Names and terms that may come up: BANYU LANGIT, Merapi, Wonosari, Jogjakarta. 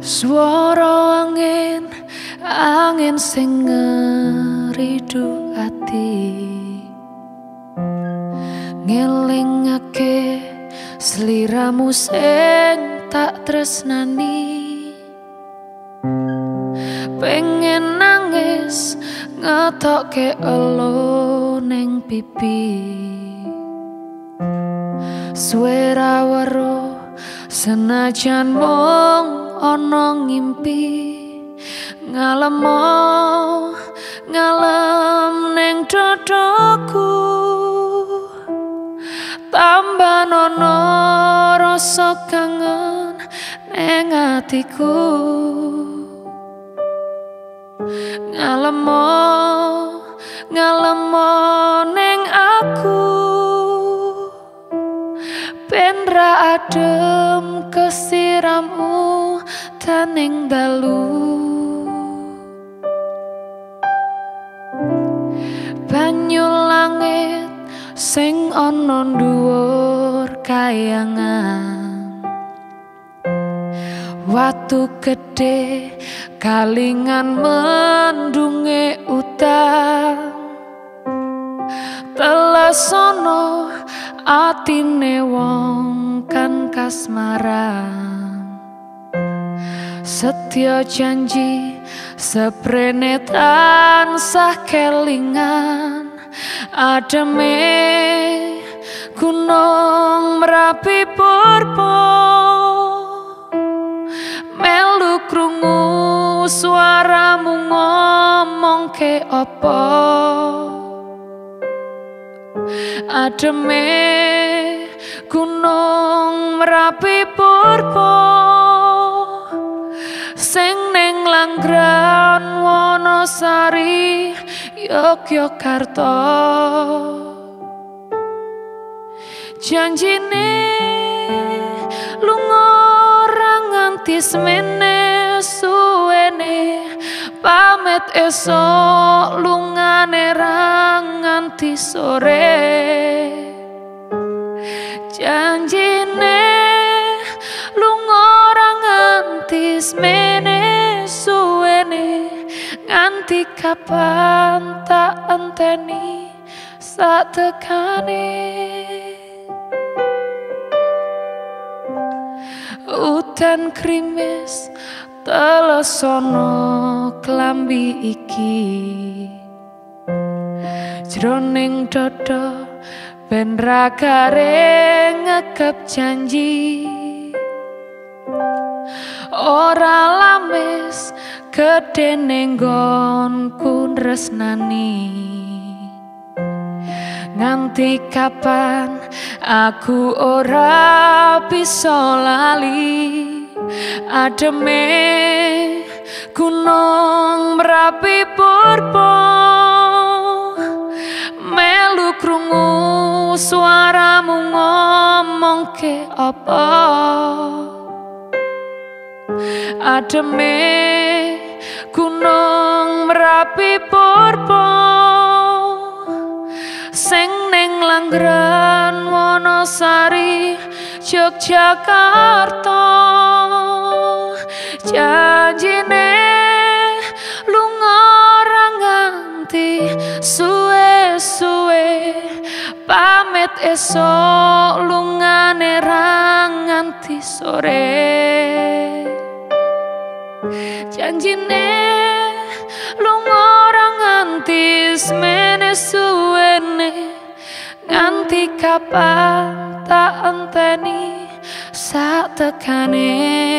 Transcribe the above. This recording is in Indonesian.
Swara angin, angin sing ngeridu ati, ngelingake sliramu sing tak tresnani. Pengen nangis, ngetokke elo neng pipi. Suara weruh senajan mung ana ngimpi, ngalemo ngalem neng dodoku, tambah ana rasa kangen neng atiku, ngalemo ngalemo neng aku. Penra adem kesiramu taning dalu, banyu langit sing ana dhuwur kayangan, watu gedhe kalingan mendunge utang, telasono atine wong kan kasmaran. Setya janji seprene tansah kelingan, ademe gunung Merapi purba, melu krungu suaramu ngomong ke apa. Ademe gunung Merapi purba, sing neng langgran Wonosari Jogjakarta. Janjine lunga ora nganti semene suwene, pamit esok lungane ra nganti sore. Janjine lunga ora nganti semene suwene, nganti kapan tak enteni satekane. Udan krimis telesono klambi iki, jroning dada ben ra garing ngekep janji, ora lamis gedene nggonku tresnani. Nganti kapan aku ora bisa lali, ademe gunung Merapi purba, melu krungu suaramu ngomong ke apa. Ademe gunung Merapi purba, sing neng langgran Wonosari Jogjakarta. Janjine lunga ora nganti suwe-suwe, pamit esok lungane ra nganti sore. Janjine lunga ora nganti semene suwene, nganti kapan tak enteni satekane.